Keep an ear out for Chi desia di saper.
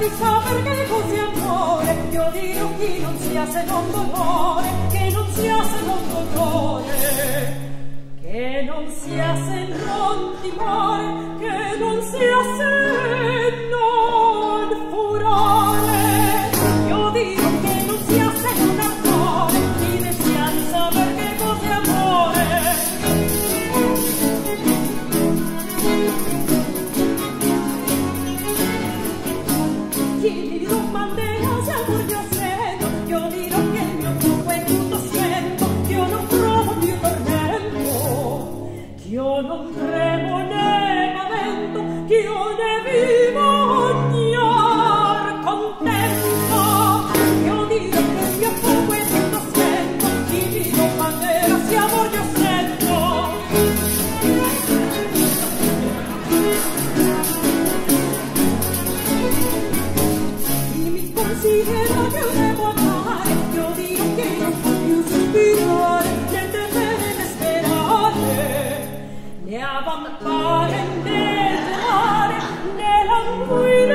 di saper che così amore, io dirò chi non sia se non dolore, che non sia se non dolore, che non sia se non timore, che non sia se non furore, io dirò che non sia se non amore, chi desia di saper che così amore. Chi di Romandeo si amor io sento, io dirò che il mio fuoco è tutto spento, che io non provo più tormento, che io non tremo né pavento, che io ne vivo ogni or contento, io dirò che il mio fuoco è tutto spento, chi di Romandeo si amor io sento. Si ero che io devo amare, io dirò che non può più sospirare, niente bene sperare, né avvantare, né gelare, né languire.